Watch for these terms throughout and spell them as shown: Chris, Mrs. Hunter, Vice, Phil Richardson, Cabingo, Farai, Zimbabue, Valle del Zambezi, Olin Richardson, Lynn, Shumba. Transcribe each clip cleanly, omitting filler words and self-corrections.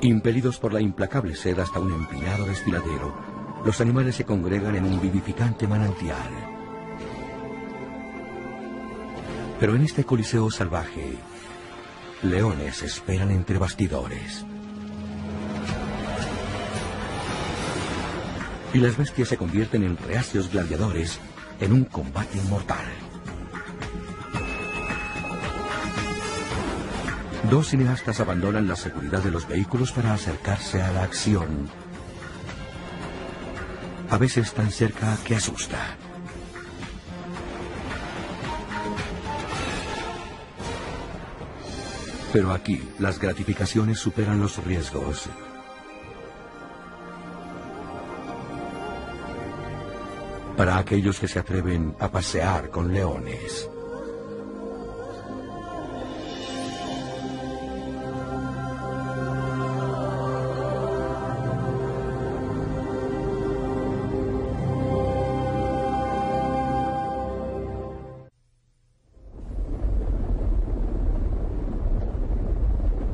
Impelidos por la implacable sed hasta un empinado desfiladero, los animales se congregan en un vivificante manantial. Pero en este coliseo salvaje, leones esperan entre bastidores. Y las bestias se convierten en reacios gladiadores en un combate mortal. Dos cineastas abandonan la seguridad de los vehículos para acercarse a la acción. A veces tan cerca que asusta. Pero aquí las gratificaciones superan los riesgos. Para aquellos que se atreven a pasear con leones.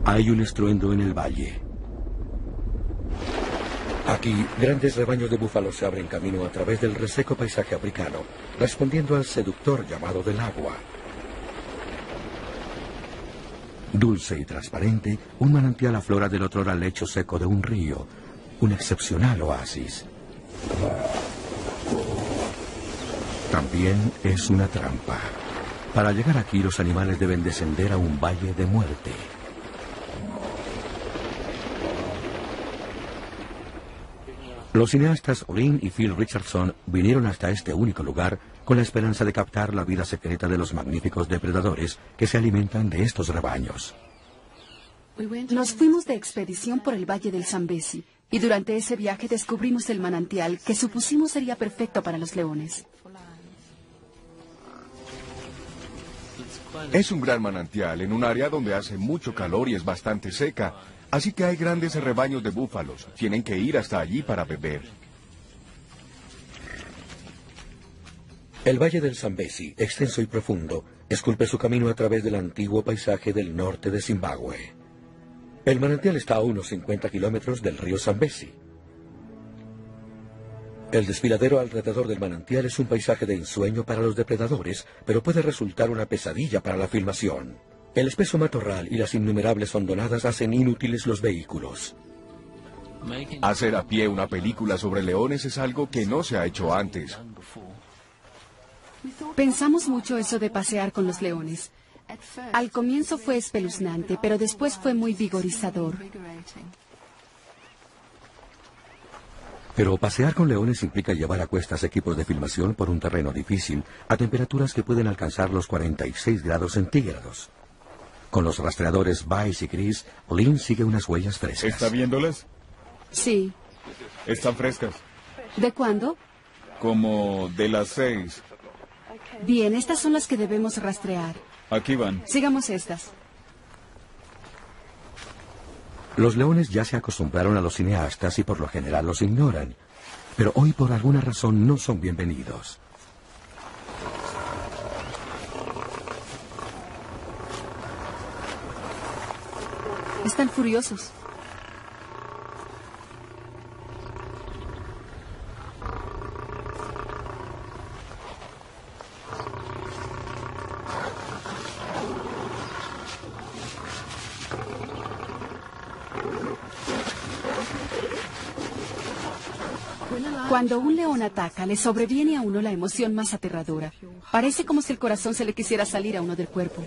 Hay un estruendo en el valle. Aquí, grandes rebaños de búfalos se abren camino a través del reseco paisaje africano, respondiendo al seductor llamado del agua. Dulce y transparente, un manantial aflora del otrora lecho seco de un río, un excepcional oasis. También es una trampa. Para llegar aquí, los animales deben descender a un valle de muerte. Los cineastas Olin y Phil Richardson vinieron hasta este único lugar con la esperanza de captar la vida secreta de los magníficos depredadores que se alimentan de estos rebaños. Nos fuimos de expedición por el Valle del Zambezi y durante ese viaje descubrimos el manantial que supusimos sería perfecto para los leones. Es un gran manantial en un área donde hace mucho calor y es bastante seca. Así que hay grandes rebaños de búfalos. Tienen que ir hasta allí para beber. El Valle del Zambezi, extenso y profundo, esculpe su camino a través del antiguo paisaje del norte de Zimbabue. El manantial está a unos 50 kilómetros del río Zambezi. El desfiladero alrededor del manantial es un paisaje de ensueño para los depredadores, pero puede resultar una pesadilla para la filmación. El espeso matorral y las innumerables hondonadas hacen inútiles los vehículos. Hacer a pie una película sobre leones es algo que no se ha hecho antes. Pensamos mucho eso de pasear con los leones. Al comienzo fue espeluznante, pero después fue muy vigorizador. Pero pasear con leones implica llevar a cuestas equipos de filmación por un terreno difícil, a temperaturas que pueden alcanzar los 46 grados centígrados. Con los rastreadores Vice y Chris, Lynn sigue unas huellas frescas. ¿Está viéndolas? Sí. ¿Están frescas? ¿De cuándo? Como de las 6. Bien, estas son las que debemos rastrear. Aquí van. Sigamos estas. Los leones ya se acostumbraron a los cineastas y por lo general los ignoran. Pero hoy por alguna razón no son bienvenidos. Están furiosos. Cuando un león ataca, le sobreviene a uno la emoción más aterradora. Parece como si el corazón se le quisiera salir a uno del cuerpo.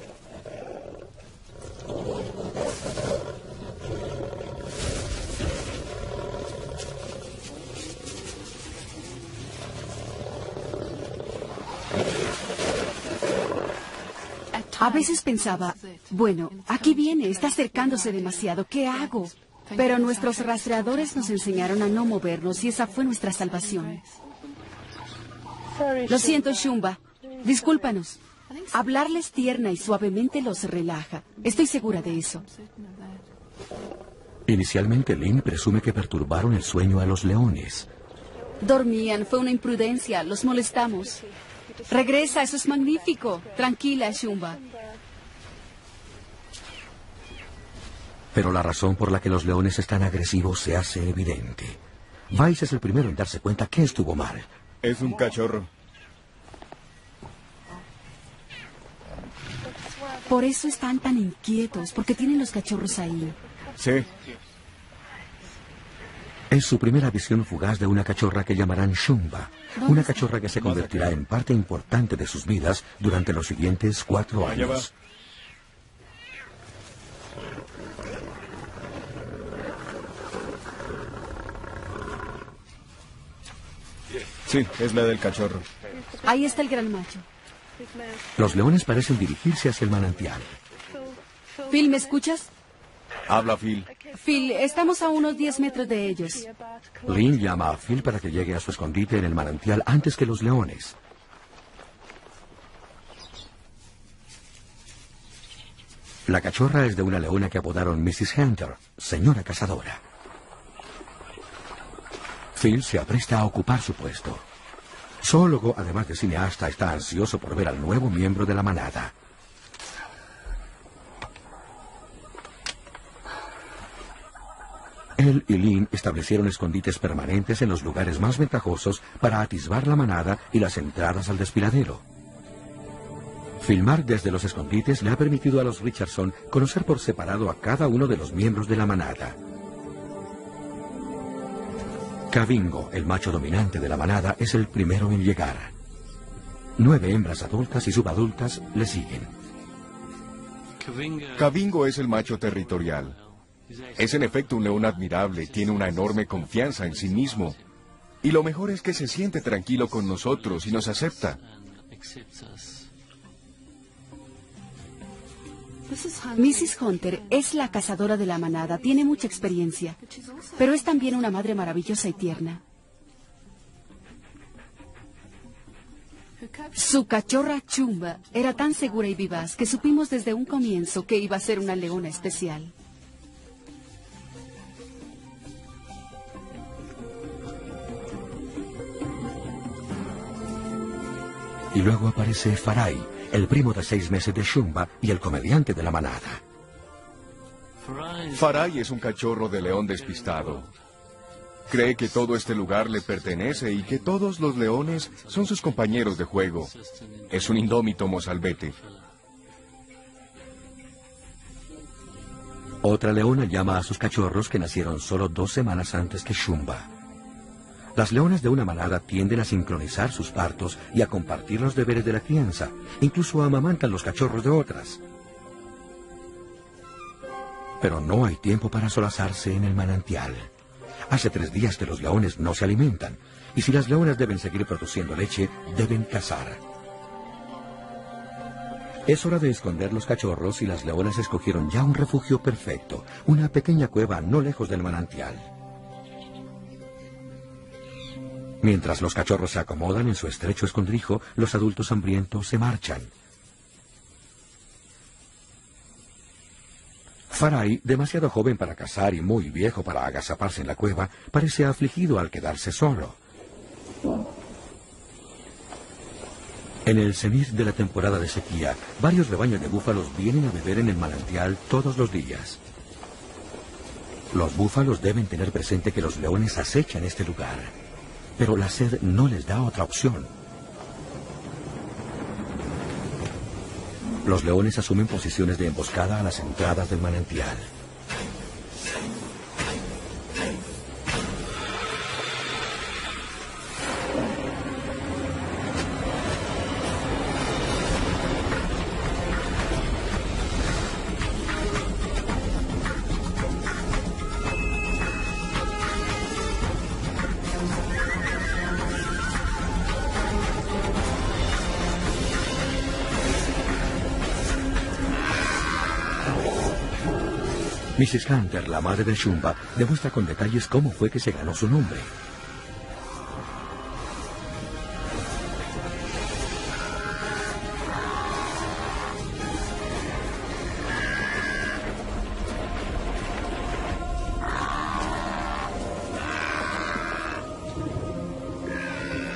A veces pensaba, bueno, aquí viene, está acercándose demasiado, ¿qué hago? Pero nuestros rastreadores nos enseñaron a no movernos y esa fue nuestra salvación. Lo siento, Shumba. Discúlpanos. Hablarles tierna y suavemente los relaja. Estoy segura de eso. Inicialmente, Lynn presume que perturbaron el sueño a los leones. Dormían, fue una imprudencia, los molestamos. Regresa, eso es magnífico. Tranquila, Shumba. Pero la razón por la que los leones están agresivos se hace evidente. Vice es el primero en darse cuenta que estuvo mal. Es un cachorro. Por eso están tan inquietos, porque tienen los cachorros ahí. Sí. Es su primera visión fugaz de una cachorra que llamarán Shumba. Una cachorra que se convertirá en parte importante de sus vidas durante los siguientes 4 años. Sí, es la del cachorro. Ahí está el gran macho. Los leones parecen dirigirse hacia el manantial. Phil, ¿me escuchas? Habla, Phil. Phil, estamos a unos 10 metros de ellos. Lynn llama a Phil para que llegue a su escondite en el manantial antes que los leones. La cachorra es de una leona que apodaron Mrs. Hunter, señora cazadora. Phil se apresta a ocupar su puesto. Zoólogo, además de cineasta, está ansioso por ver al nuevo miembro de la manada. Él y Lynn establecieron escondites permanentes en los lugares más ventajosos para atisbar la manada y las entradas al desfiladero. Filmar desde los escondites le ha permitido a los Richardson conocer por separado a cada uno de los miembros de la manada. Cabingo, el macho dominante de la manada, es el primero en llegar. 9 hembras adultas y subadultas le siguen. Cabingo es el macho territorial. Es en efecto un león admirable, tiene una enorme confianza en sí mismo. Y lo mejor es que se siente tranquilo con nosotros y nos acepta. Mrs. Hunter es la cazadora de la manada, tiene mucha experiencia, pero es también una madre maravillosa y tierna. Su cachorra Chumba era tan segura y vivaz que supimos desde un comienzo que iba a ser una leona especial. Y luego aparece Farai, el primo de 6 meses de Shumba y el comediante de la manada. Farai es un cachorro de león despistado. Cree que todo este lugar le pertenece y que todos los leones son sus compañeros de juego. Es un indómito mozalbete. Otra leona llama a sus cachorros que nacieron solo 2 semanas antes que Shumba. Las leonas de una manada tienden a sincronizar sus partos y a compartir los deberes de la crianza. Incluso amamantan los cachorros de otras. Pero no hay tiempo para solazarse en el manantial. Hace 3 días que los leones no se alimentan. Y si las leonas deben seguir produciendo leche, deben cazar. Es hora de esconder los cachorros y las leonas escogieron ya un refugio perfecto. Una pequeña cueva no lejos del manantial. Mientras los cachorros se acomodan en su estrecho escondrijo, los adultos hambrientos se marchan. Farai, demasiado joven para cazar y muy viejo para agazaparse en la cueva, parece afligido al quedarse solo. En el cenit de la temporada de sequía, varios rebaños de búfalos vienen a beber en el manantial todos los días. Los búfalos deben tener presente que los leones acechan este lugar. Pero la sed no les da otra opción. Los leones asumen posiciones de emboscada a las entradas del manantial. Mrs. Hunter, la madre de Shumba, demuestra con detalles cómo fue que se ganó su nombre.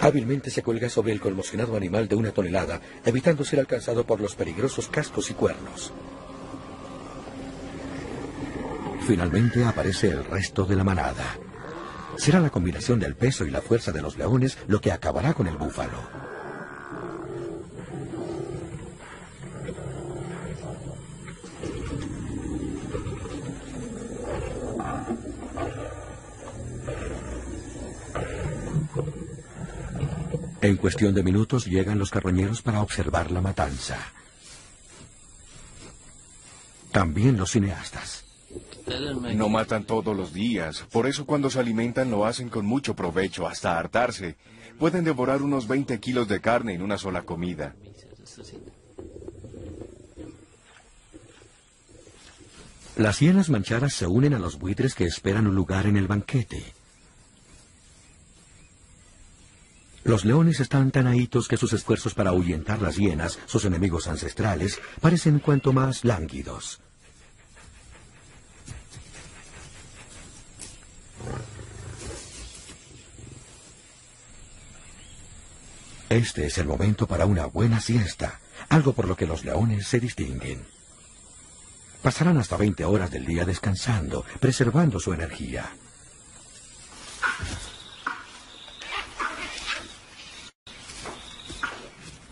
Hábilmente se cuelga sobre el conmocionado animal de 1 tonelada, evitando ser alcanzado por los peligrosos cascos y cuernos. Finalmente aparece el resto de la manada. Será la combinación del peso y la fuerza de los leones lo que acabará con el búfalo. En cuestión de minutos llegan los carroñeros para observar la matanza. También los cineastas. No matan todos los días, por eso cuando se alimentan lo hacen con mucho provecho, hasta hartarse. Pueden devorar unos 20 kilos de carne en una sola comida. Las hienas manchadas se unen a los buitres que esperan un lugar en el banquete. Los leones están tan ahitos que sus esfuerzos para ahuyentar las hienas, sus enemigos ancestrales, parecen cuanto más lánguidos. Este es el momento para una buena siesta, algo por lo que los leones se distinguen. Pasarán hasta 20 horas del día descansando, preservando su energía.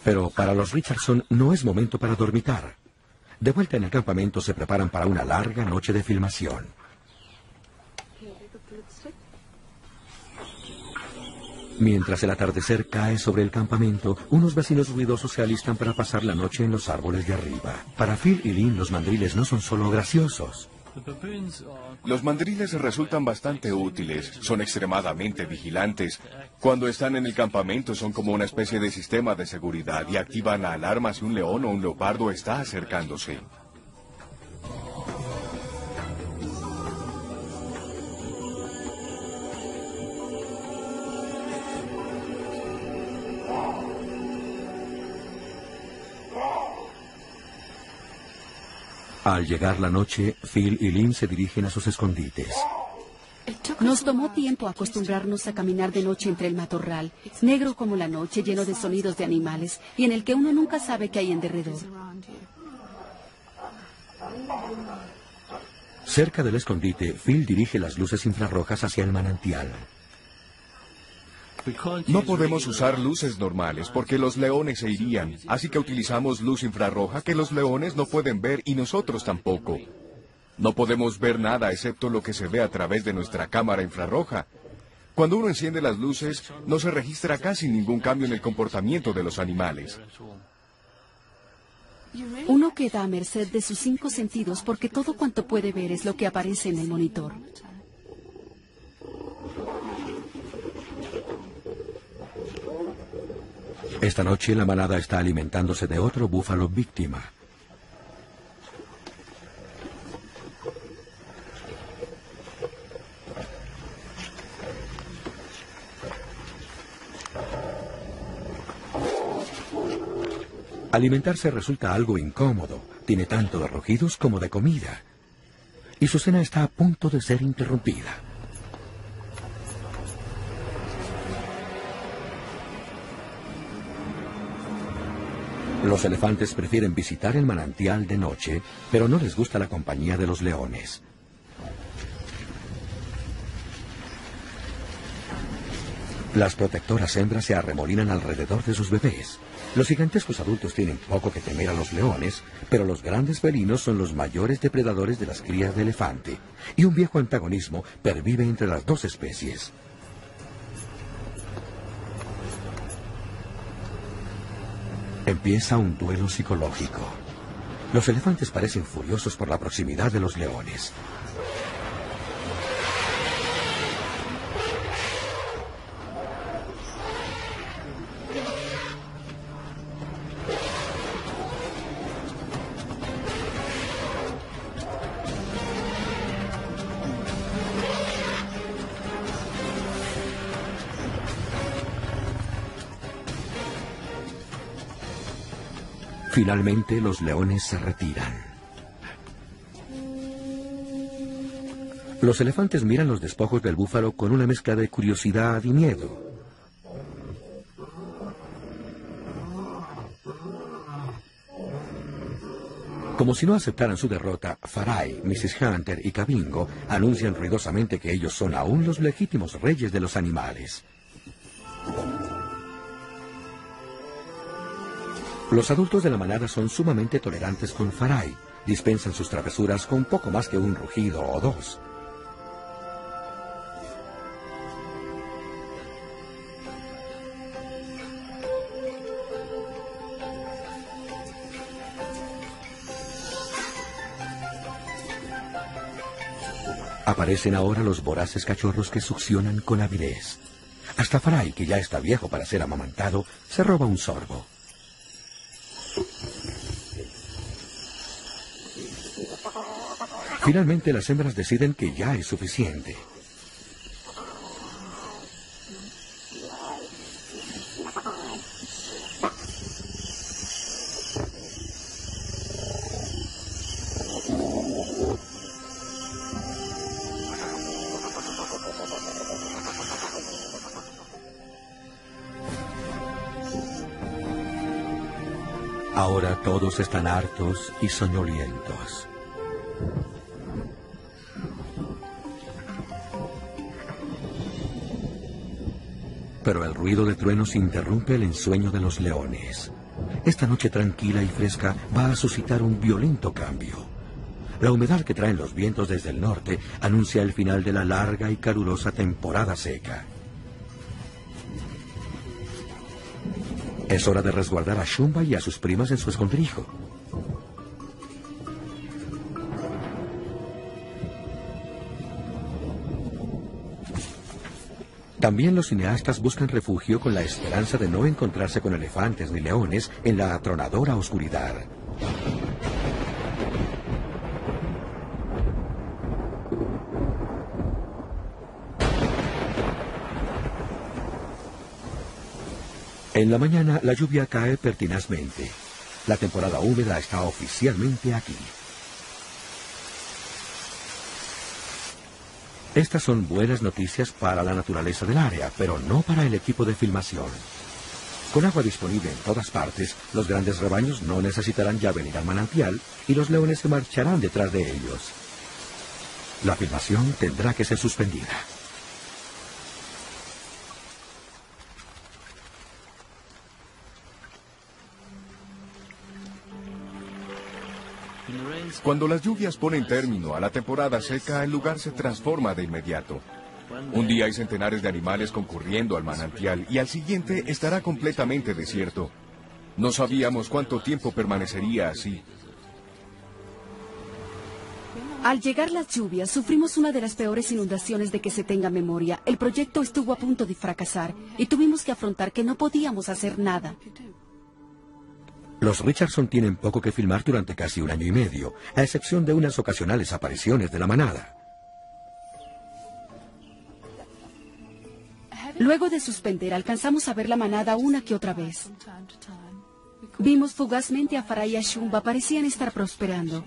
Pero para los Richardson no es momento para dormitar. De vuelta en el campamento se preparan para una larga noche de filmación. Mientras el atardecer cae sobre el campamento, unos vecinos ruidosos se alistan para pasar la noche en los árboles de arriba. Para Phil y Lynn, los mandriles no son solo graciosos. Los mandriles resultan bastante útiles, son extremadamente vigilantes. Cuando están en el campamento son como una especie de sistema de seguridad y activan la alarma si un león o un leopardo está acercándose. Al llegar la noche, Phil y Lynn se dirigen a sus escondites. Nos tomó tiempo acostumbrarnos a caminar de noche entre el matorral, negro como la noche, lleno de sonidos de animales, y en el que uno nunca sabe qué hay en derredor. Cerca del escondite, Phil dirige las luces infrarrojas hacia el manantial. No podemos usar luces normales porque los leones se irían, así que utilizamos luz infrarroja que los leones no pueden ver y nosotros tampoco. No podemos ver nada excepto lo que se ve a través de nuestra cámara infrarroja. Cuando uno enciende las luces, no se registra casi ningún cambio en el comportamiento de los animales. Uno queda a merced de sus 5 sentidos porque todo cuanto puede ver es lo que aparece en el monitor. Esta noche la manada está alimentándose de otro búfalo víctima. Alimentarse resulta algo incómodo, tiene tanto de rugidos como de comida. Y su cena está a punto de ser interrumpida. Los elefantes prefieren visitar el manantial de noche, pero no les gusta la compañía de los leones. Las protectoras hembras se arremolinan alrededor de sus bebés. Los gigantescos adultos tienen poco que temer a los leones, pero los grandes felinos son los mayores depredadores de las crías de elefante, y un viejo antagonismo pervive entre las dos especies. Empieza un duelo psicológico. Los elefantes parecen furiosos por la proximidad de los leones. Finalmente, los leones se retiran. Los elefantes miran los despojos del búfalo con una mezcla de curiosidad y miedo. Como si no aceptaran su derrota, Farai, Mrs. Hunter y Cabingo anuncian ruidosamente que ellos son aún los legítimos reyes de los animales. Los adultos de la manada son sumamente tolerantes con Farai. Dispensan sus travesuras con poco más que un rugido o dos. Aparecen ahora los voraces cachorros que succionan con avidez. Hasta Farai, que ya está viejo para ser amamantado, se roba un sorbo. Finalmente las hembras deciden que ya es suficiente. Ahora todos están hartos y soñolientos. Pero el ruido de truenos interrumpe el ensueño de los leones. Esta noche tranquila y fresca va a suscitar un violento cambio. La humedad que traen los vientos desde el norte anuncia el final de la larga y calurosa temporada seca. Es hora de resguardar a Shumba y a sus primas en su escondrijo. También los cineastas buscan refugio con la esperanza de no encontrarse con elefantes ni leones en la atronadora oscuridad. En la mañana la lluvia cae pertinazmente. La temporada húmeda está oficialmente aquí. Estas son buenas noticias para la naturaleza del área, pero no para el equipo de filmación. Con agua disponible en todas partes, los grandes rebaños no necesitarán ya venir al manantial y los leones se marcharán detrás de ellos. La filmación tendrá que ser suspendida. Cuando las lluvias ponen término a la temporada seca, el lugar se transforma de inmediato. Un día hay centenares de animales concurriendo al manantial y al siguiente estará completamente desierto. No sabíamos cuánto tiempo permanecería así. Al llegar las lluvias, sufrimos una de las peores inundaciones de que se tenga memoria. El proyecto estuvo a punto de fracasar y tuvimos que afrontar que no podíamos hacer nada. Los Richardson tienen poco que filmar durante casi un año y medio, a excepción de unas ocasionales apariciones de la manada. Luego de suspender, alcanzamos a ver la manada una que otra vez. Vimos fugazmente a Farai y a Shumba, parecían estar prosperando.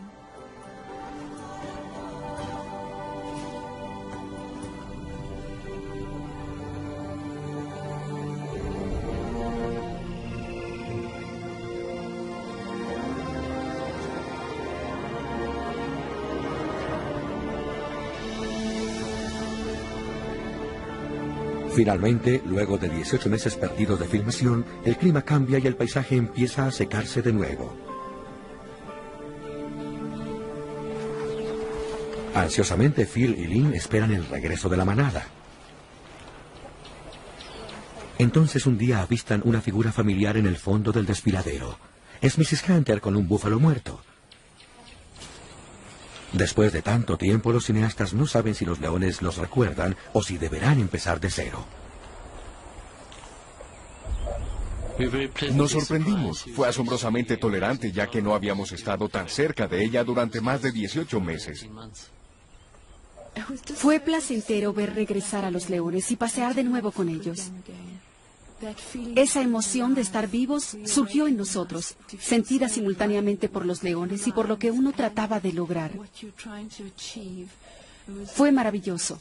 Finalmente, luego de 18 meses perdidos de filmación, el clima cambia y el paisaje empieza a secarse de nuevo. Ansiosamente, Phil y Lynn esperan el regreso de la manada. Entonces un día avistan una figura familiar en el fondo del desfiladero. Es Mrs. Hunter con un búfalo muerto. Después de tanto tiempo, los cineastas no saben si los leones los recuerdan o si deberán empezar de cero. Nos sorprendimos. Fue asombrosamente tolerante, ya que no habíamos estado tan cerca de ella durante más de 18 meses. Fue placentero ver regresar a los leones y pasear de nuevo con ellos. Esa emoción de estar vivos surgió en nosotros, sentida simultáneamente por los leones y por lo que uno trataba de lograr. Fue maravilloso.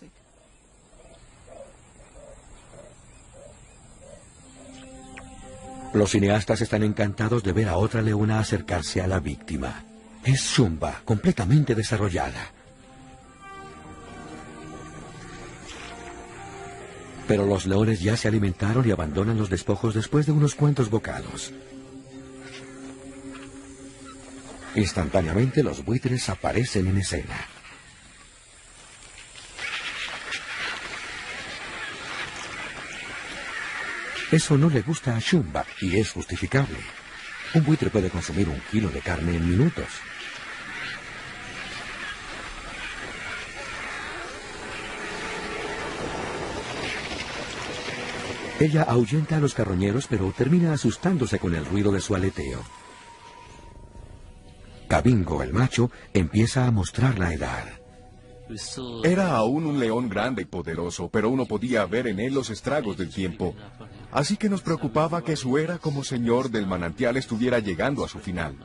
Los cineastas están encantados de ver a otra leona acercarse a la víctima. Es Shumba, completamente desarrollada. Pero los leones ya se alimentaron y abandonan los despojos después de unos cuantos bocados. Instantáneamente los buitres aparecen en escena. Eso no le gusta a Shumba y es justificable. Un buitre puede consumir 1 kilo de carne en minutos. Ella ahuyenta a los carroñeros, pero termina asustándose con el ruido de su aleteo. Cabingo, el macho, empieza a mostrar la edad. Era aún un león grande y poderoso, pero uno podía ver en él los estragos del tiempo. Así que nos preocupaba que su era como señor del manantial estuviera llegando a su final.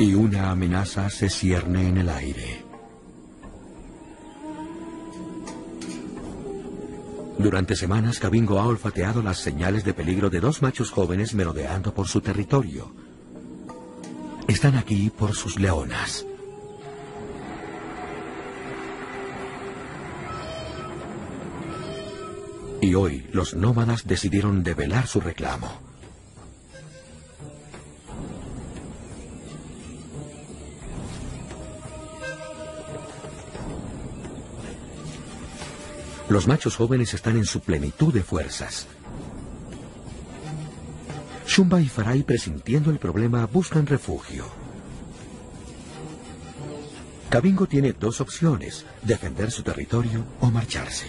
Y una amenaza se cierne en el aire. Durante semanas, Cabingo ha olfateado las señales de peligro de 2 machos jóvenes merodeando por su territorio. Están aquí por sus leonas. Y hoy los nómadas decidieron develar su reclamo. Los machos jóvenes están en su plenitud de fuerzas. Shumba y Farai, presintiendo el problema, buscan refugio. Cabingo tiene 2 opciones, defender su territorio o marcharse.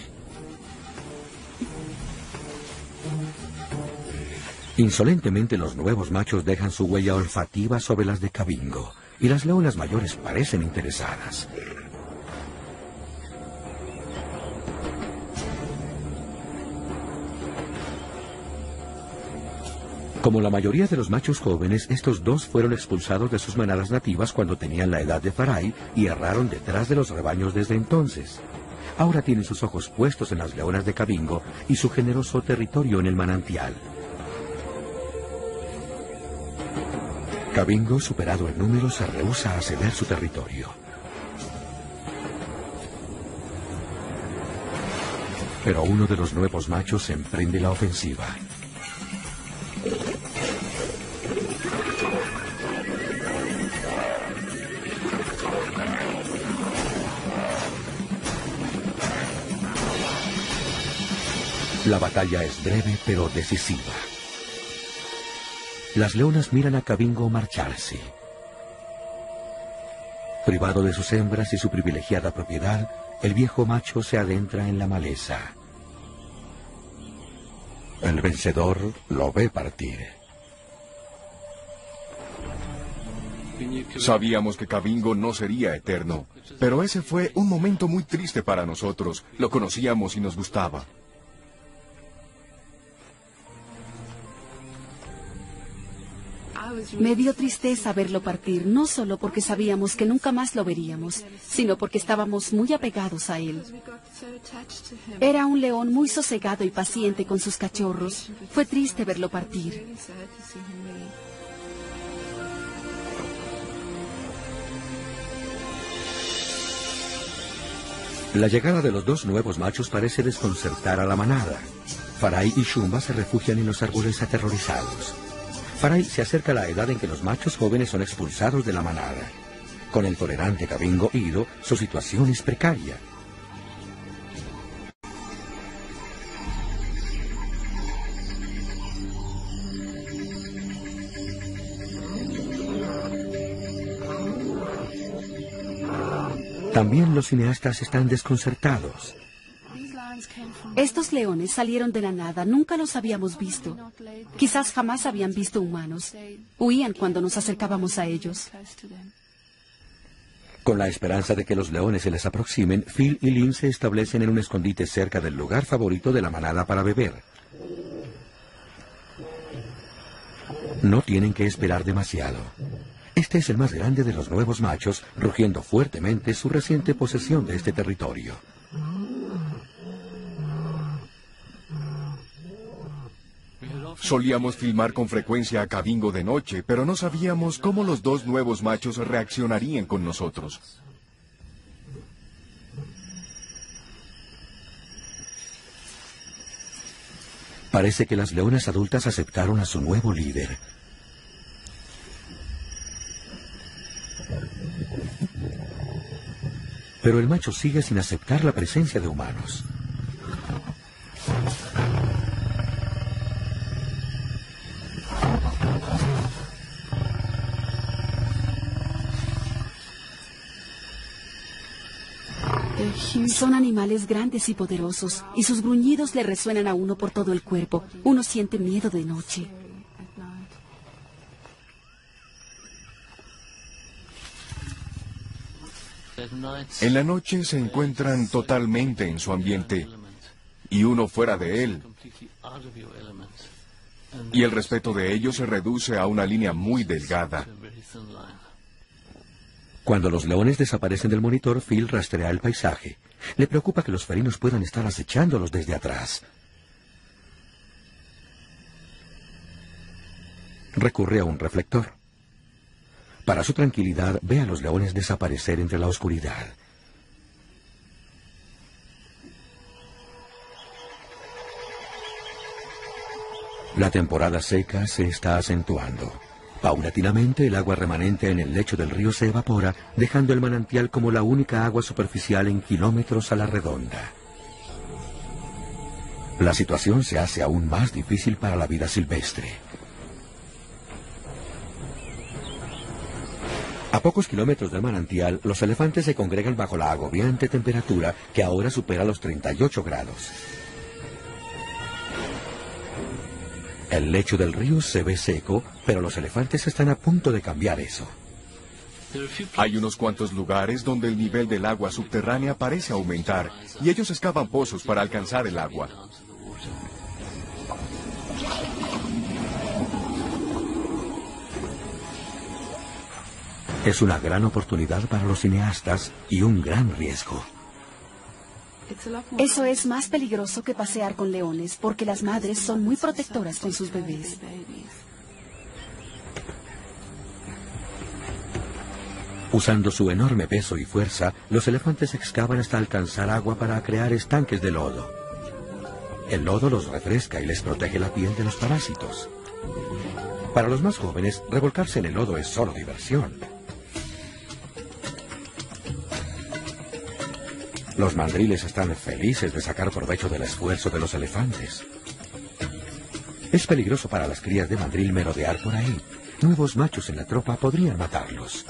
Insolentemente los nuevos machos dejan su huella olfativa sobre las de Cabingo, y las leonas mayores parecen interesadas. Como la mayoría de los machos jóvenes, estos 2 fueron expulsados de sus manadas nativas cuando tenían la edad de Farai y erraron detrás de los rebaños desde entonces. Ahora tienen sus ojos puestos en las leonas de Cabingo y su generoso territorio en el manantial. Cabingo, superado en número, se rehúsa a ceder su territorio. Pero uno de los nuevos machos emprende la ofensiva. La batalla es breve pero decisiva. Las leonas miran a Cabingo marcharse. Privado de sus hembras y su privilegiada propiedad, el viejo macho se adentra en la maleza. El vencedor lo ve partir. Sabíamos que Cabingo no sería eterno, pero ese fue un momento muy triste para nosotros. Lo conocíamos y nos gustaba. Me dio tristeza verlo partir, no solo porque sabíamos que nunca más lo veríamos, sino porque estábamos muy apegados a él. Era un león muy sosegado y paciente con sus cachorros. Fue triste verlo partir. La llegada de los 2 nuevos machos parece desconcertar a la manada. Farai y Shumba se refugian en los árboles aterrorizados. Farai se acerca a la edad en que los machos jóvenes son expulsados de la manada. Con el tolerante Cabingo ido, su situación es precaria. También los cineastas están desconcertados. Estos leones salieron de la nada, nunca los habíamos visto. Quizás jamás habían visto humanos. Huían cuando nos acercábamos a ellos. Con la esperanza de que los leones se les aproximen, Phil y Lynn se establecen en un escondite cerca del lugar favorito de la manada para beber. No tienen que esperar demasiado. Este es el más grande de los nuevos machos, rugiendo fuertemente su reciente posesión de este territorio. Solíamos filmar con frecuencia a Cabingo de noche, pero no sabíamos cómo los dos nuevos machos reaccionarían con nosotros. Parece que las leonas adultas aceptaron a su nuevo líder. Pero el macho sigue sin aceptar la presencia de humanos. Son animales grandes y poderosos, y sus gruñidos le resuenan a uno por todo el cuerpo. Uno siente miedo de noche. En la noche se encuentran totalmente en su ambiente, y uno fuera de él. Y el respeto de ellos se reduce a una línea muy delgada. Cuando los leones desaparecen del monitor, Phil rastrea el paisaje. Le preocupa que los felinos puedan estar acechándolos desde atrás. Recurre a un reflector. Para su tranquilidad, ve a los leones desaparecer entre la oscuridad. La temporada seca se está acentuando. Paulatinamente, el agua remanente en el lecho del río se evapora, dejando el manantial como la única agua superficial en kilómetros a la redonda. La situación se hace aún más difícil para la vida silvestre. A pocos kilómetros del manantial, los elefantes se congregan bajo la agobiante temperatura que ahora supera los 38 grados. El lecho del río se ve seco, pero los elefantes están a punto de cambiar eso. Hay unos cuantos lugares donde el nivel del agua subterránea parece aumentar, y ellos excavan pozos para alcanzar el agua. Es una gran oportunidad para los cineastas y un gran riesgo. Eso es más peligroso que pasear con leones, porque las madres son muy protectoras con sus bebés. Usando su enorme peso y fuerza, los elefantes excavan hasta alcanzar agua para crear estanques de lodo. El lodo los refresca y les protege la piel de los parásitos. Para los más jóvenes, revolcarse en el lodo es solo diversión. Los mandriles están felices de sacar provecho del esfuerzo de los elefantes. Es peligroso para las crías de mandril merodear por ahí. Nuevos machos en la tropa podrían matarlos.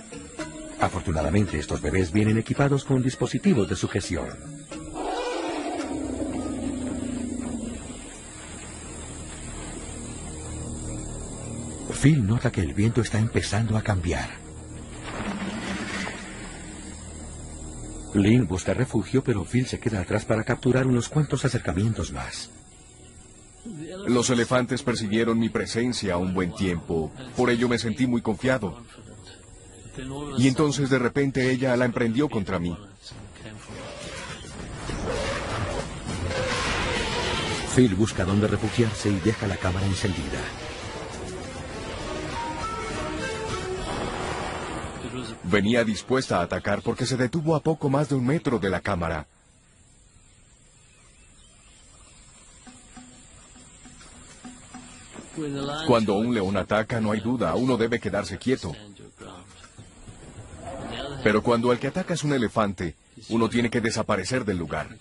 Afortunadamente, estos bebés vienen equipados con dispositivos de sujeción. Phil nota que el viento está empezando a cambiar. Lynn busca refugio, pero Phil se queda atrás para capturar unos cuantos acercamientos más. Los elefantes persiguieron mi presencia un buen tiempo, por ello me sentí muy confiado. Y entonces de repente ella la emprendió contra mí. Phil busca dónde refugiarse y deja la cámara encendida. Venía dispuesta a atacar porque se detuvo a poco más de un metro de la cámara. Cuando un león ataca, no hay duda, uno debe quedarse quieto. Pero cuando el que ataca es un elefante, uno tiene que desaparecer del lugar.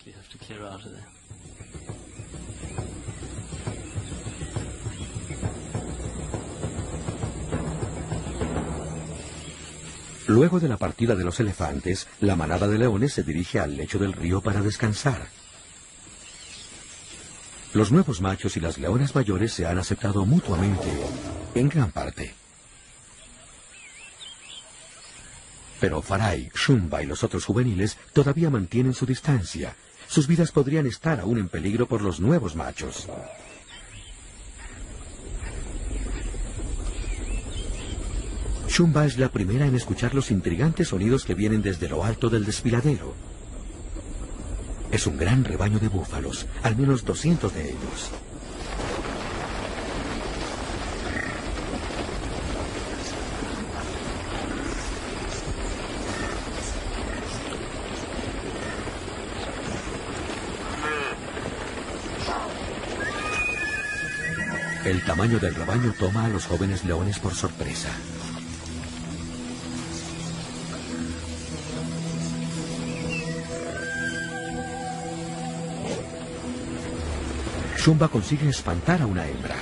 Luego de la partida de los elefantes, la manada de leones se dirige al lecho del río para descansar. Los nuevos machos y las leonas mayores se han aceptado mutuamente, en gran parte. Pero Farai, Shumba y los otros juveniles todavía mantienen su distancia. Sus vidas podrían estar aún en peligro por los nuevos machos. Shumba es la primera en escuchar los intrigantes sonidos que vienen desde lo alto del desfiladero. Es un gran rebaño de búfalos, al menos 200 de ellos. El tamaño del rebaño toma a los jóvenes leones por sorpresa. Shumba consigue espantar a una hembra.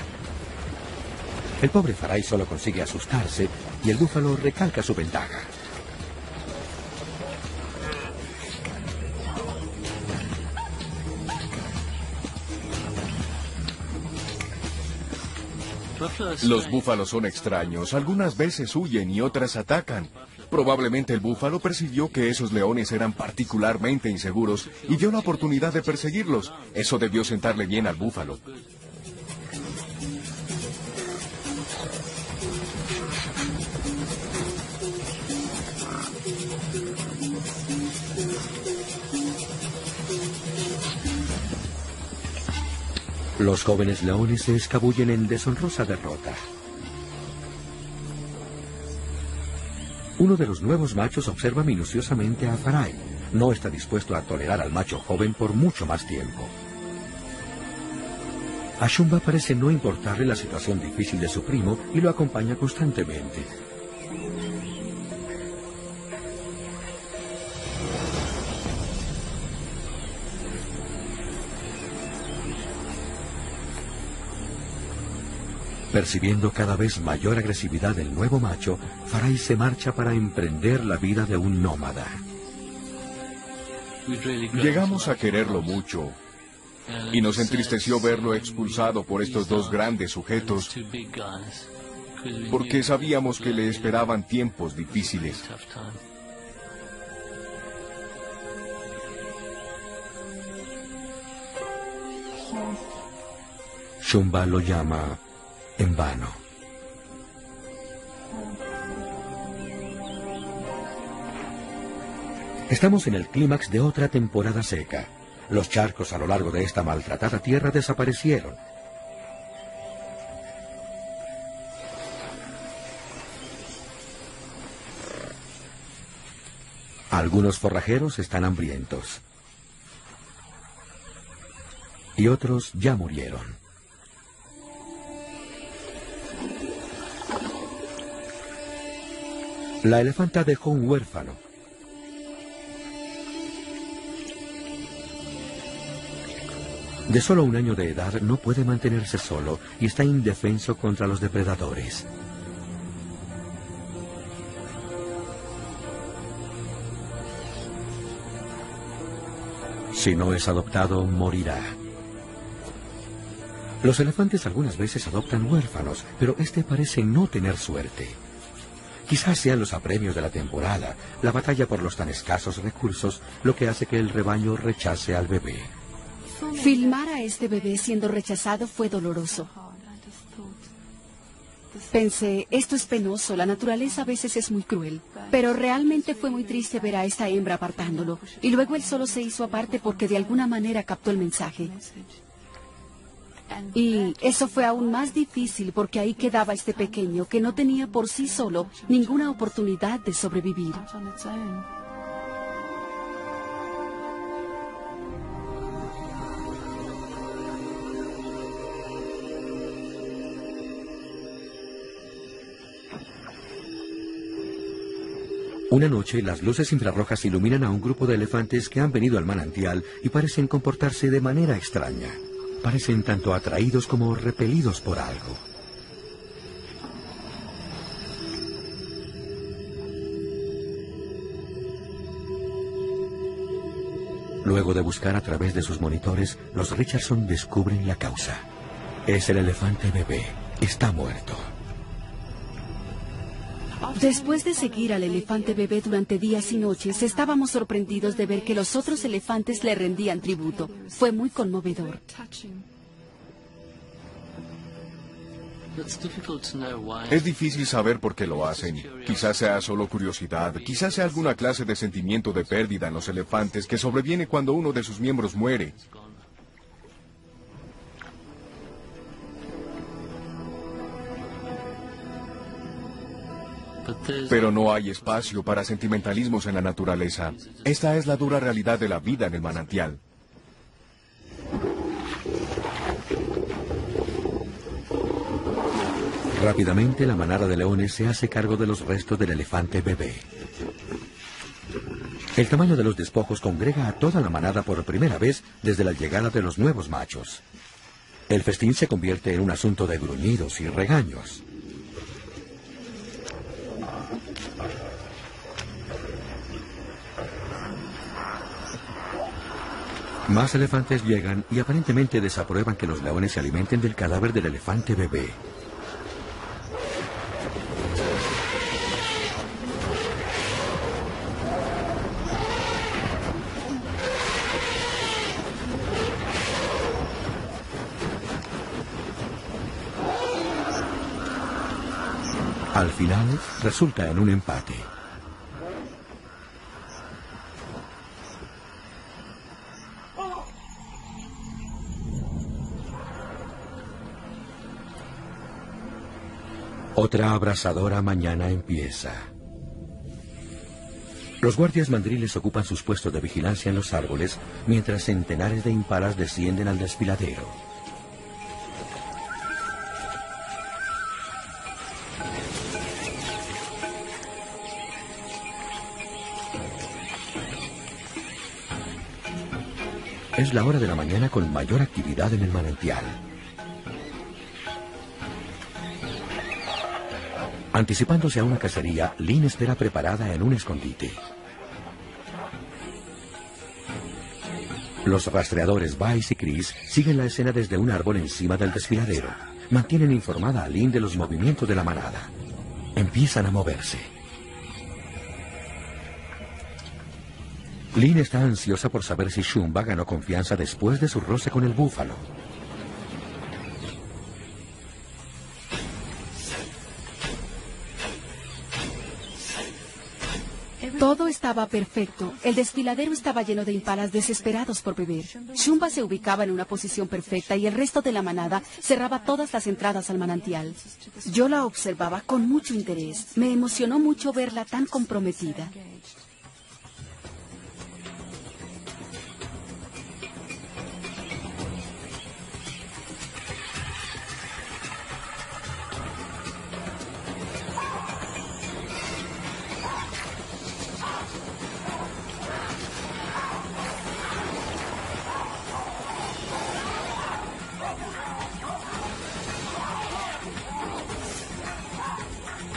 El pobre Farai solo consigue asustarse y el búfalo recalca su ventaja. Los búfalos son extraños, algunas veces huyen y otras atacan. Probablemente el búfalo percibió que esos leones eran particularmente inseguros y vio la oportunidad de perseguirlos. Eso debió sentarle bien al búfalo. Los jóvenes leones se escabullen en deshonrosa derrota. Uno de los nuevos machos observa minuciosamente a Farai. No está dispuesto a tolerar al macho joven por mucho más tiempo. A Shumba parece no importarle la situación difícil de su primo y lo acompaña constantemente. Percibiendo cada vez mayor agresividad del nuevo macho, Farai se marcha para emprender la vida de un nómada. Llegamos a quererlo mucho, y nos entristeció verlo expulsado por estos dos grandes sujetos, porque sabíamos que le esperaban tiempos difíciles. Shumba lo llama en vano. Estamos en el clímax de otra temporada seca. Los charcos a lo largo de esta maltratada tierra desaparecieron. Algunos forrajeros están hambrientos y otros ya murieron. La elefanta dejó un huérfano. De solo un año de edad no puede mantenerse solo y está indefenso contra los depredadores. Si no es adoptado, morirá. Los elefantes algunas veces adoptan huérfanos, pero este parece no tener suerte. Quizás sean los apremios de la temporada, la batalla por los tan escasos recursos, lo que hace que el rebaño rechace al bebé. Filmar a este bebé siendo rechazado fue doloroso. Pensé, esto es penoso, la naturaleza a veces es muy cruel, pero realmente fue muy triste ver a esta hembra apartándolo, y luego él solo se hizo aparte porque de alguna manera captó el mensaje. Y eso fue aún más difícil porque ahí quedaba este pequeño que no tenía por sí solo ninguna oportunidad de sobrevivir. Una noche, las luces infrarrojas iluminan a un grupo de elefantes que han venido al manantial y parecen comportarse de manera extraña. Parecen tanto atraídos como repelidos por algo. Luego de buscar a través de sus monitores, los Richardson descubren la causa. Es el elefante bebé. Está muerto. Después de seguir al elefante bebé durante días y noches, estábamos sorprendidos de ver que los otros elefantes le rendían tributo. Fue muy conmovedor. Es difícil saber por qué lo hacen. Quizás sea solo curiosidad, quizás sea alguna clase de sentimiento de pérdida en los elefantes que sobreviene cuando uno de sus miembros muere. Pero no hay espacio para sentimentalismos en la naturaleza. Esta es la dura realidad de la vida en el manantial. Rápidamente la manada de leones se hace cargo de los restos del elefante bebé. El tamaño de los despojos congrega a toda la manada por primera vez desde la llegada de los nuevos machos. El festín se convierte en un asunto de gruñidos y regaños. Más elefantes llegan y aparentemente desaprueban que los leones se alimenten del cadáver del elefante bebé. Al final, resulta en un empate. Otra abrasadora mañana empieza. Los guardias mandriles ocupan sus puestos de vigilancia en los árboles, mientras centenares de imparas descienden al desfiladero. Es la hora de la mañana con mayor actividad en el manantial. Anticipándose a una cacería, Lynn espera preparada en un escondite. Los rastreadores Vice y Chris siguen la escena desde un árbol encima del desfiladero. Mantienen informada a Lynn de los movimientos de la manada. Empiezan a moverse. Lynn está ansiosa por saber si Shumba ganó confianza después de su roce con el búfalo. Todo estaba perfecto. El desfiladero estaba lleno de imparas desesperados por beber. Shumba se ubicaba en una posición perfecta y el resto de la manada cerraba todas las entradas al manantial. Yo la observaba con mucho interés. Me emocionó mucho verla tan comprometida.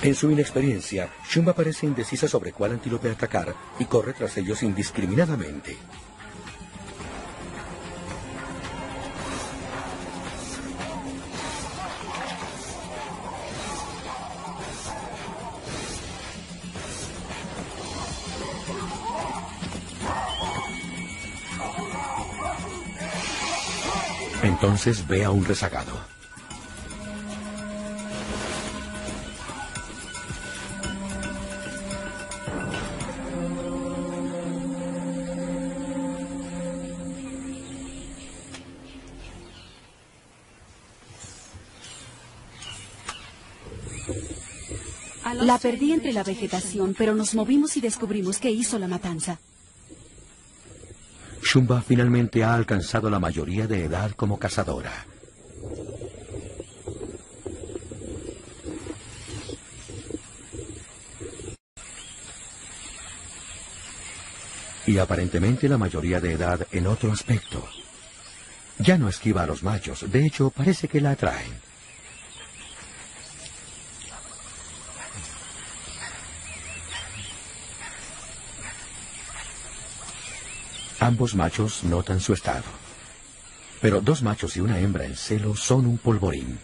En su inexperiencia, Shumba parece indecisa sobre cuál antílope atacar y corre tras ellos indiscriminadamente. Entonces ve a un rezagado. La perdí entre la vegetación, pero nos movimos y descubrimos que hizo la matanza. Shumba finalmente ha alcanzado la mayoría de edad como cazadora. Y aparentemente la mayoría de edad en otro aspecto. Ya no esquiva a los machos, de hecho parece que la atraen. Ambos machos notan su estado. Pero dos machos y una hembra en celo son un polvorín.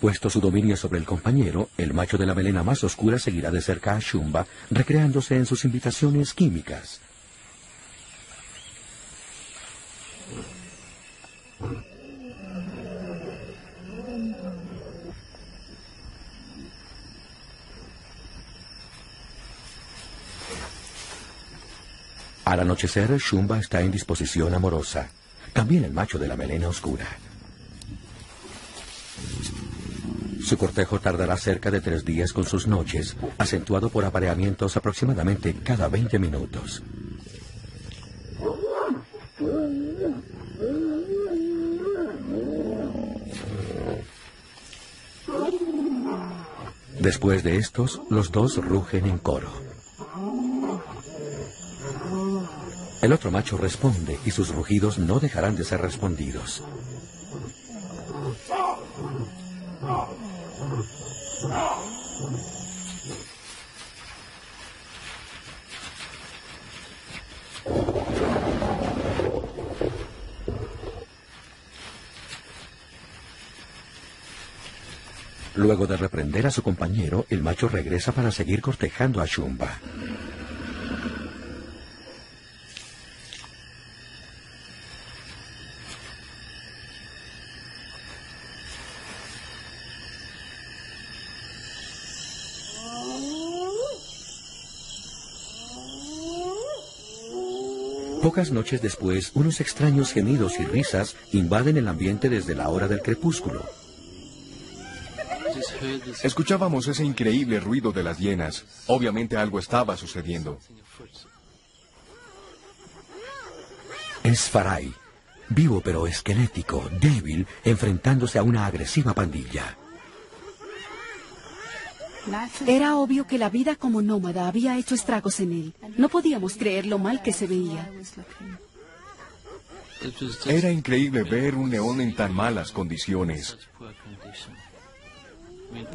Puesto su dominio sobre el compañero, el macho de la melena más oscura seguirá de cerca a Shumba, recreándose en sus invitaciones químicas. Al anochecer, Shumba está en disposición amorosa. También el macho de la melena oscura. Su cortejo tardará cerca de 3 días con sus noches, acentuado por apareamientos aproximadamente cada 20 minutos. Después de estos, los dos rugen en coro. El otro macho responde y sus rugidos no dejarán de ser respondidos. Luego de reprender a su compañero, el macho regresa para seguir cortejando a Shumba. Pocas noches después, unos extraños gemidos y risas invaden el ambiente desde la hora del crepúsculo. Escuchábamos ese increíble ruido de las hienas. Obviamente algo estaba sucediendo. Es Farai, vivo pero esquelético, débil, enfrentándose a una agresiva pandilla. Era obvio que la vida como nómada había hecho estragos en él. No podíamos creer lo mal que se veía. Era increíble ver un león en tan malas condiciones.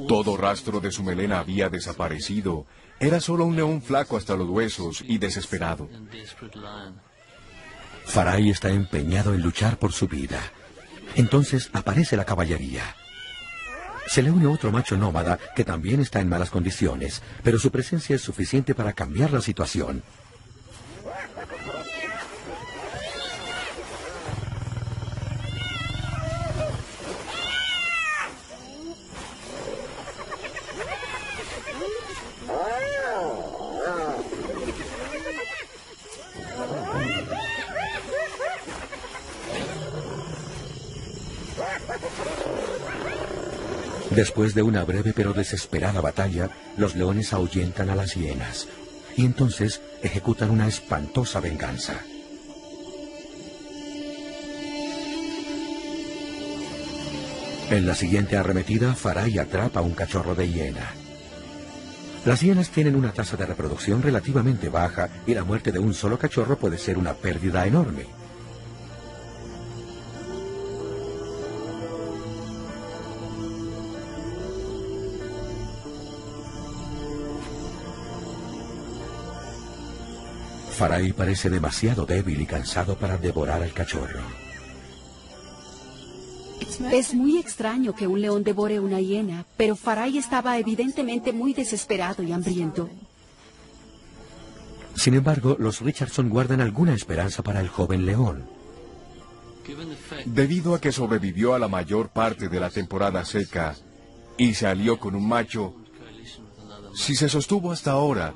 Todo rastro de su melena había desaparecido. Era solo un león flaco hasta los huesos y desesperado. Farai está empeñado en luchar por su vida. Entonces aparece la caballería. Se le une otro macho nómada que también está en malas condiciones, pero su presencia es suficiente para cambiar la situación. Después de una breve pero desesperada batalla, los leones ahuyentan a las hienas y entonces ejecutan una espantosa venganza. En la siguiente arremetida, Farai atrapa a un cachorro de hiena. Las hienas tienen una tasa de reproducción relativamente baja y la muerte de un solo cachorro puede ser una pérdida enorme. Farai parece demasiado débil y cansado para devorar al cachorro. Es muy extraño que un león devore una hiena, pero Farai estaba evidentemente muy desesperado y hambriento. Sin embargo, los Richardson guardan alguna esperanza para el joven león. Debido a que sobrevivió a la mayor parte de la temporada seca y se alió con un macho, si se sostuvo hasta ahora,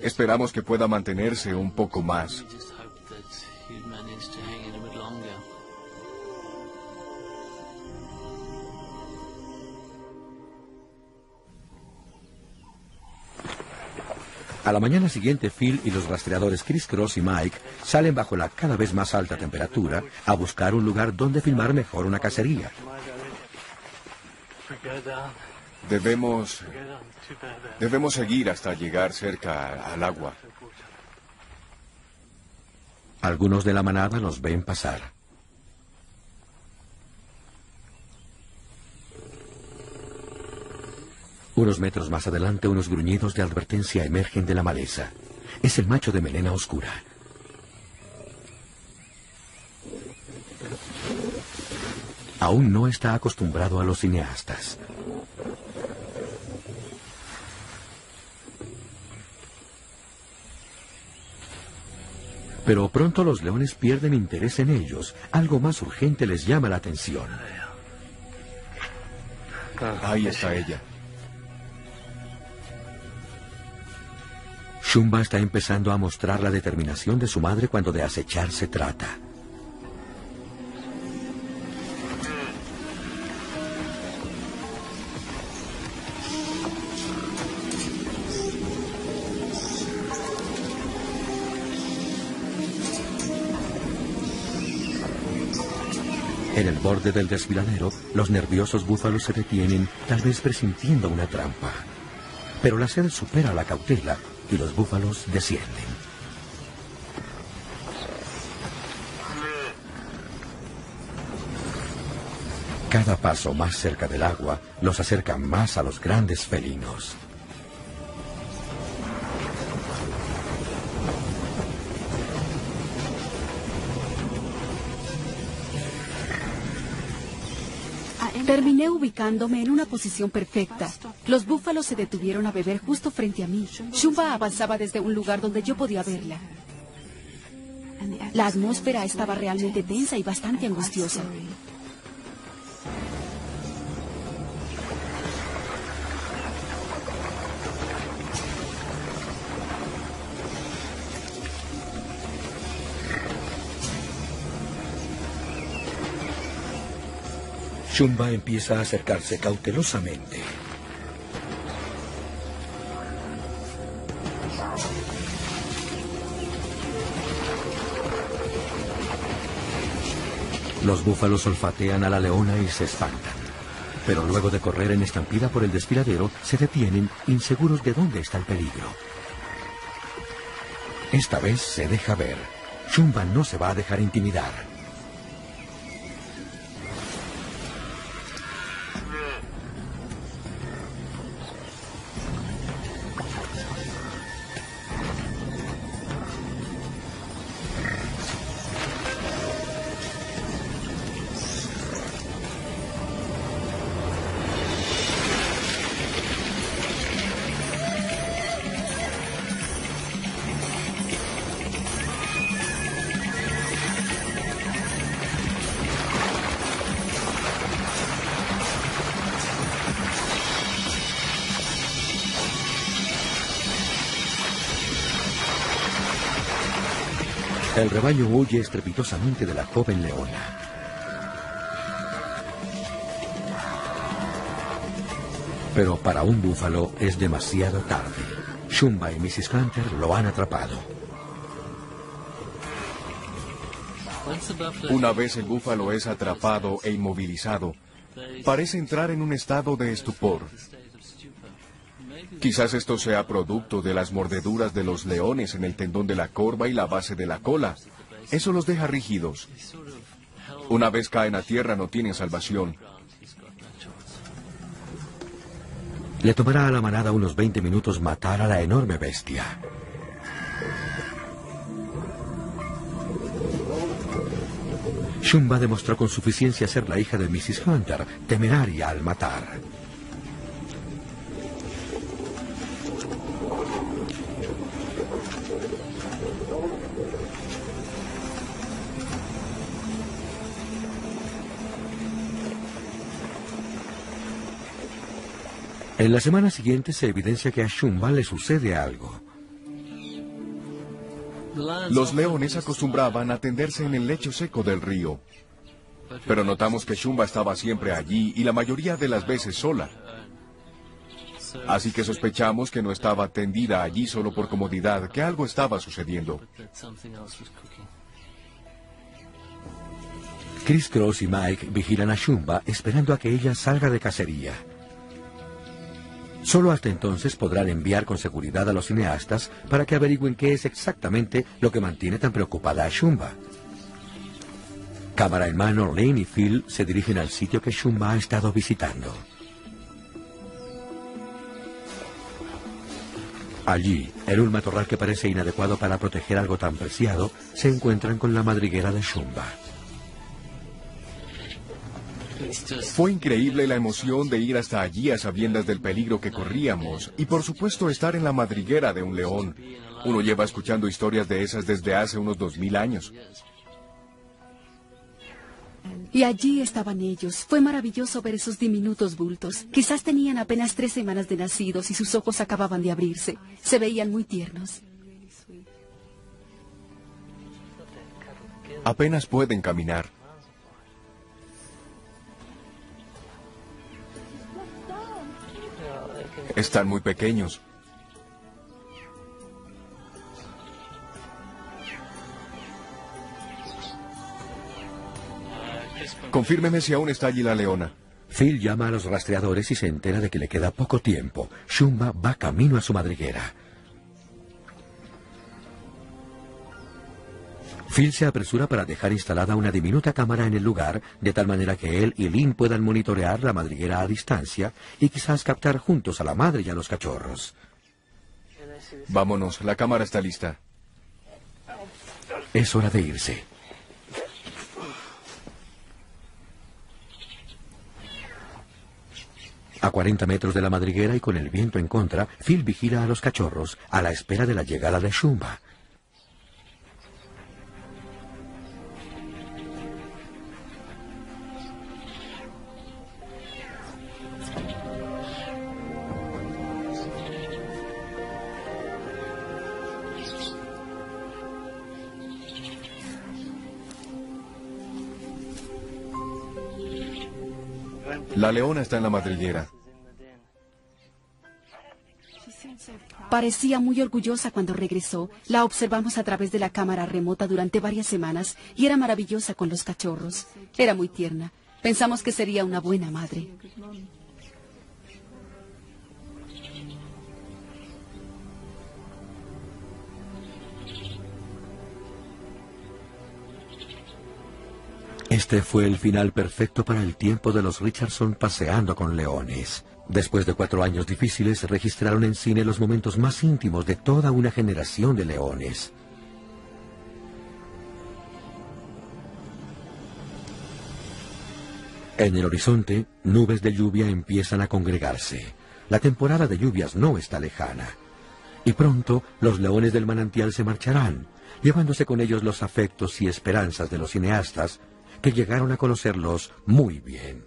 esperamos que pueda mantenerse un poco más. A la mañana siguiente, Phil y los rastreadores Chris, Cross y Mike salen bajo la cada vez más alta temperatura a buscar un lugar donde filmar mejor una cacería. Debemos seguir hasta llegar cerca al agua. Algunos de la manada los ven pasar. Unos metros más adelante, unos gruñidos de advertencia emergen de la maleza. Es el macho de melena oscura. Aún no está acostumbrado a los cineastas. Pero pronto los leones pierden interés en ellos. Algo más urgente les llama la atención. Ahí está ella. Shumba está empezando a mostrar la determinación de su madre cuando de acechar se trata. En el borde del desfiladero, los nerviosos búfalos se detienen, tal vez presintiendo una trampa. Pero la sed supera la cautela y los búfalos descienden. Cada paso más cerca del agua los acerca más a los grandes felinos. Terminé ubicándome en una posición perfecta. Los búfalos se detuvieron a beber justo frente a mí. Shumba avanzaba desde un lugar donde yo podía verla. La atmósfera estaba realmente tensa y bastante angustiosa. Shumba empieza a acercarse cautelosamente. Los búfalos olfatean a la leona y se espantan. Pero luego de correr en estampida por el desfiladero, se detienen, inseguros de dónde está el peligro. Esta vez se deja ver. Shumba no se va a dejar intimidar. El rebaño huye estrepitosamente de la joven leona. Pero para un búfalo es demasiado tarde. Shumba y Mrs. Hunter lo han atrapado. Una vez el búfalo es atrapado e inmovilizado, parece entrar en un estado de estupor. Quizás esto sea producto de las mordeduras de los leones en el tendón de la corva y la base de la cola. Eso los deja rígidos. Una vez caen a tierra no tienen salvación. Le tomará a la manada unos 20 minutos matar a la enorme bestia. Shumba demostró con suficiencia ser la hija de Mrs. Hunter, temeraria al matar. En la semana siguiente se evidencia que a Shumba le sucede algo. Los leones acostumbraban a tenderse en el lecho seco del río. Pero notamos que Shumba estaba siempre allí y la mayoría de las veces sola. Así que sospechamos que no estaba tendida allí solo por comodidad, que algo estaba sucediendo. Chris, Cross y Mike vigilan a Shumba esperando a que ella salga de cacería. Solo hasta entonces podrán enviar con seguridad a los cineastas para que averigüen qué es exactamente lo que mantiene tan preocupada a Shumba. Cámara en mano, Lynn y Phil se dirigen al sitio que Shumba ha estado visitando. Allí, en un matorral que parece inadecuado para proteger algo tan preciado, se encuentran con la madriguera de Shumba. Fue increíble la emoción de ir hasta allí a sabiendas del peligro que corríamos y por supuesto estar en la madriguera de un león. Uno lleva escuchando historias de esas desde hace unos 2000 años. Y allí estaban ellos. Fue maravilloso ver esos diminutos bultos. Quizás tenían apenas 3 semanas de nacidos y sus ojos acababan de abrirse. Se veían muy tiernos. Apenas pueden caminar. Están muy pequeños. Confírmeme si aún está allí la leona. Phil llama a los rastreadores y se entera de que le queda poco tiempo. Shumba va camino a su madriguera. Phil se apresura para dejar instalada una diminuta cámara en el lugar, de tal manera que él y Lynn puedan monitorear la madriguera a distancia y quizás captar juntos a la madre y a los cachorros. Vámonos, la cámara está lista. Es hora de irse. A 40 metros de la madriguera y con el viento en contra, Phil vigila a los cachorros a la espera de la llegada de Shumba. La leona está en la madriguera. Parecía muy orgullosa cuando regresó. La observamos a través de la cámara remota durante varias semanas y era maravillosa con los cachorros. Era muy tierna. Pensamos que sería una buena madre. Este fue el final perfecto para el tiempo de los Richardson paseando con leones. Después de 4 años difíciles, registraron en cine los momentos más íntimos de toda una generación de leones. En el horizonte, nubes de lluvia empiezan a congregarse. La temporada de lluvias no está lejana. Y pronto, los leones del manantial se marcharán, llevándose con ellos los afectos y esperanzas de los cineastas, que llegaron a conocerlos muy bien.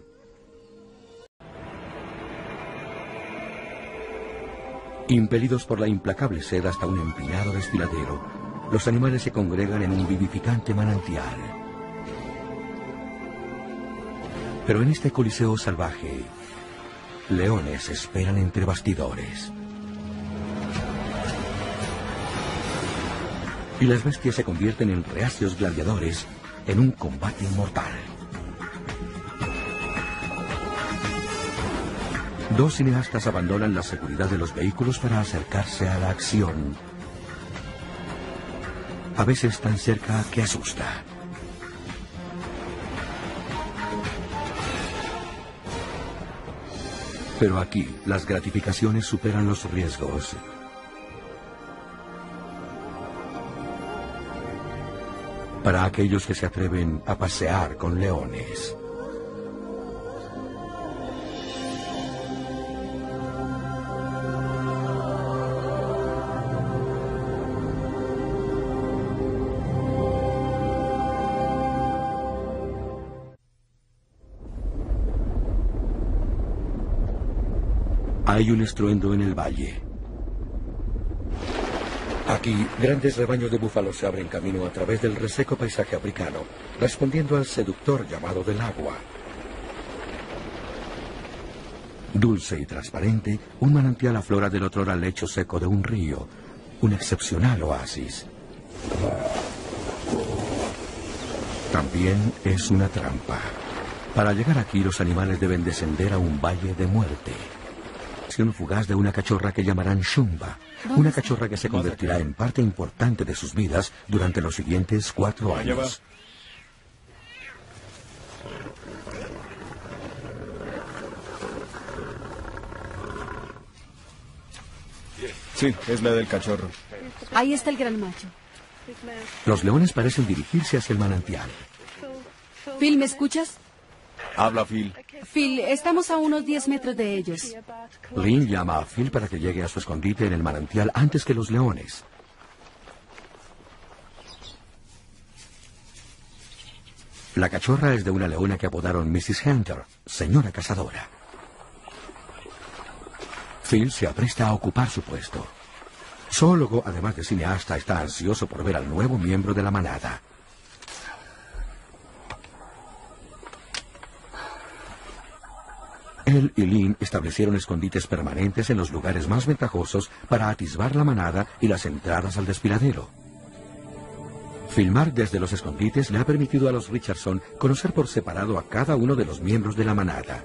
Impelidos por la implacable sed hasta un empinado desfiladero, los animales se congregan en un vivificante manantial. Pero en este coliseo salvaje, leones esperan entre bastidores. Y las bestias se convierten en reacios gladiadores en un combate mortal. 2 cineastas abandonan la seguridad de los vehículos para acercarse a la acción. A veces tan cerca que asusta. Pero aquí las gratificaciones superan los riesgos. Para aquellos que se atreven a pasear con leones. Hay un estruendo en el valle. Aquí, grandes rebaños de búfalos se abren camino a través del reseco paisaje africano, respondiendo al seductor llamado del agua. Dulce y transparente, un manantial aflora del otrora lecho seco de un río, un excepcional oasis. También es una trampa. Para llegar aquí, los animales deben descender a un valle de muerte. Fugaz de una cachorra que llamarán Shumba, una cachorra que se convertirá en parte importante de sus vidas durante los siguientes 4 años. Sí, es la del cachorro. Ahí está el gran macho. Los leones parecen dirigirse hacia el manantial. Phil, ¿me escuchas? Habla, Phil. Phil, estamos a unos 10 metros de ellos. Lynn llama a Phil para que llegue a su escondite en el manantial antes que los leones. La cachorra es de una leona que apodaron Mrs. Hunter, señora cazadora. Phil se apresta a ocupar su puesto. Zoólogo, además de cineasta, está ansioso por ver al nuevo miembro de la manada. Él y Lynn establecieron escondites permanentes en los lugares más ventajosos para atisbar la manada y las entradas al desfiladero. Filmar desde los escondites le ha permitido a los Richardson conocer por separado a cada uno de los miembros de la manada.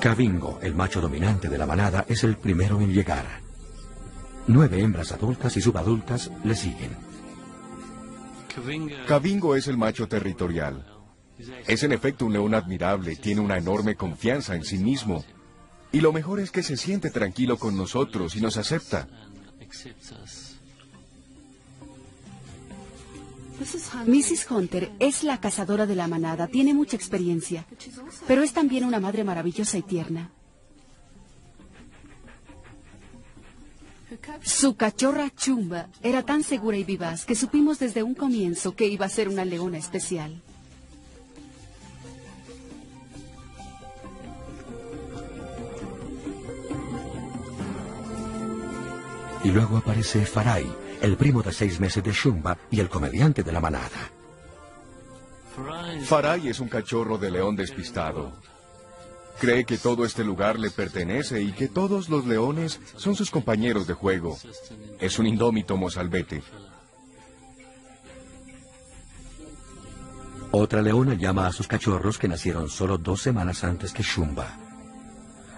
Cabingo, el macho dominante de la manada, es el primero en llegar. 9 hembras adultas y subadultas le siguen. Cabingo es el macho territorial. Es en efecto un león admirable, tiene una enorme confianza en sí mismo. Y lo mejor es que se siente tranquilo con nosotros y nos acepta. Mrs. Hunter es la cazadora de la manada, tiene mucha experiencia, pero es también una madre maravillosa y tierna. Su cachorra Shumba era tan segura y vivaz que supimos desde un comienzo que iba a ser una leona especial. Y luego aparece Farai, el primo de 6 meses de Shumba y el comediante de la manada. Farai es un cachorro de león despistado. Cree que todo este lugar le pertenece y que todos los leones son sus compañeros de juego. Es un indómito mozalbete. Otra leona llama a sus cachorros que nacieron solo 2 semanas antes que Shumba.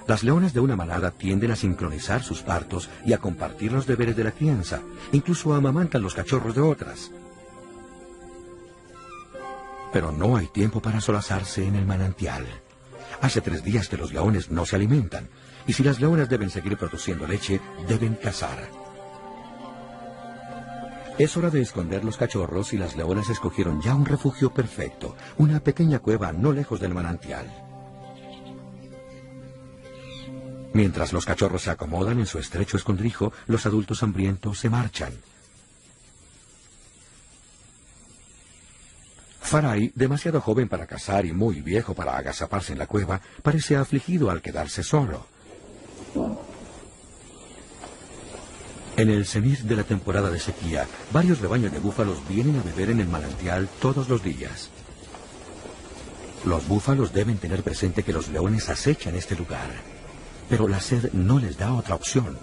Las leonas de una manada tienden a sincronizar sus partos y a compartir los deberes de la crianza. Incluso amamantan los cachorros de otras. Pero no hay tiempo para solazarse en el manantial. Hace 3 días que los leones no se alimentan. Y si las leonas deben seguir produciendo leche, deben cazar. Es hora de esconder los cachorros y las leonas escogieron ya un refugio perfecto. Una pequeña cueva no lejos del manantial. Mientras los cachorros se acomodan en su estrecho escondrijo, los adultos hambrientos se marchan. Farai, demasiado joven para cazar y muy viejo para agazaparse en la cueva, parece afligido al quedarse solo. En el cenit de la temporada de sequía, varios rebaños de búfalos vienen a beber en el manantial todos los días. Los búfalos deben tener presente que los leones acechan este lugar. Pero la sed no les da otra opción.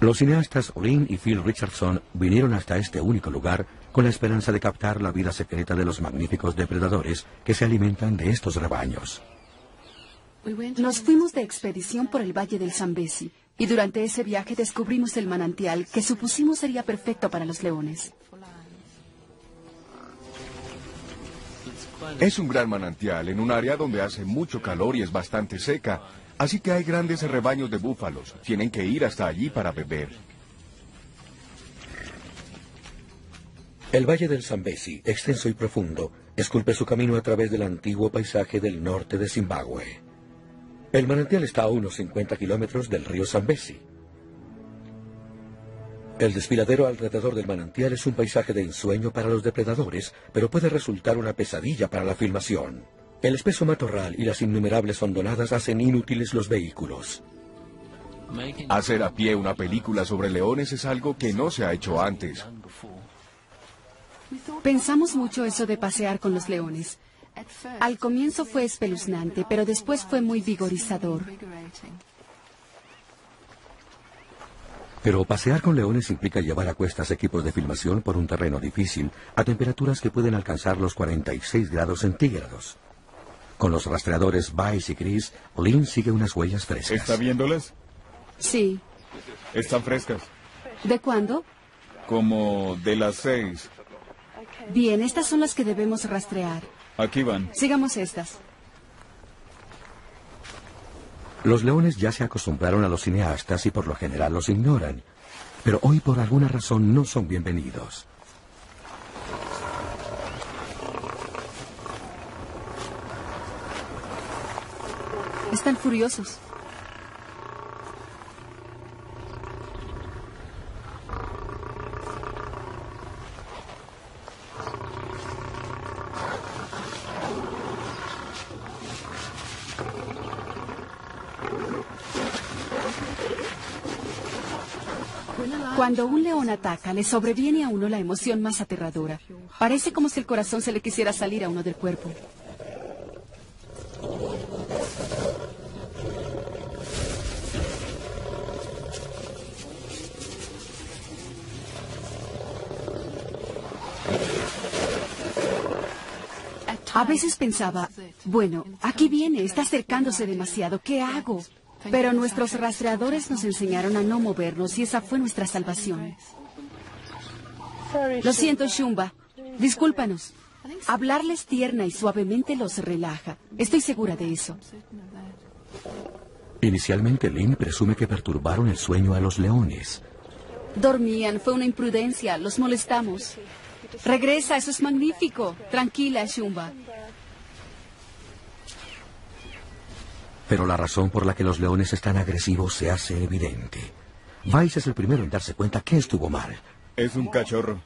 Los cineastas Olin y Phil Richardson vinieron hasta este único lugar con la esperanza de captar la vida secreta de los magníficos depredadores que se alimentan de estos rebaños. Nos fuimos de expedición por el Valle del Zambezi y durante ese viaje descubrimos el manantial que supusimos sería perfecto para los leones. Es un gran manantial en un área donde hace mucho calor y es bastante seca, así que hay grandes rebaños de búfalos. Tienen que ir hasta allí para beber. El Valle del Zambezi, extenso y profundo, esculpe su camino a través del antiguo paisaje del norte de Zimbabue. El manantial está a unos 50 kilómetros del río Zambezi. El desfiladero alrededor del manantial es un paisaje de ensueño para los depredadores, pero puede resultar una pesadilla para la filmación. El espeso matorral y las innumerables hondonadas hacen inútiles los vehículos. Hacer a pie una película sobre leones es algo que no se ha hecho antes. Pensamos mucho eso de pasear con los leones. Al comienzo fue espeluznante, pero después fue muy vigorizador. Pero pasear con leones implica llevar a cuestas equipos de filmación por un terreno difícil, a temperaturas que pueden alcanzar los 46 grados centígrados. Con los rastreadores Vice y Chris, Lynn sigue unas huellas frescas. ¿Está viéndolas? Sí. ¿Están frescas? ¿De cuándo? Como de las 6. Bien, estas son las que debemos rastrear. Aquí van. Sigamos estas. Los leones ya se acostumbraron a los cineastas y por lo general los ignoran, pero hoy por alguna razón no son bienvenidos. Están furiosos. Cuando un león ataca, le sobreviene a uno la emoción más aterradora. Parece como si el corazón se le quisiera salir a uno del cuerpo. A veces pensaba, bueno, aquí viene, está acercándose demasiado, ¿qué hago? Pero nuestros rastreadores nos enseñaron a no movernos y esa fue nuestra salvación. Lo siento, Shumba. Discúlpanos. Hablarles tierna y suavemente los relaja. Estoy segura de eso. Inicialmente, Lynn presume que perturbaron el sueño a los leones. Dormían, fue una imprudencia, los molestamos. Regresa, eso es magnífico. Tranquila, Shumba. Pero la razón por la que los leones están agresivos se hace evidente. Vice es el primero en darse cuenta que estuvo mal. Es un cachorro.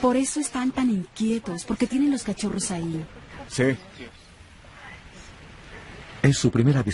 Por eso están tan inquietos, porque tienen los cachorros ahí. Sí. Es su primera visita.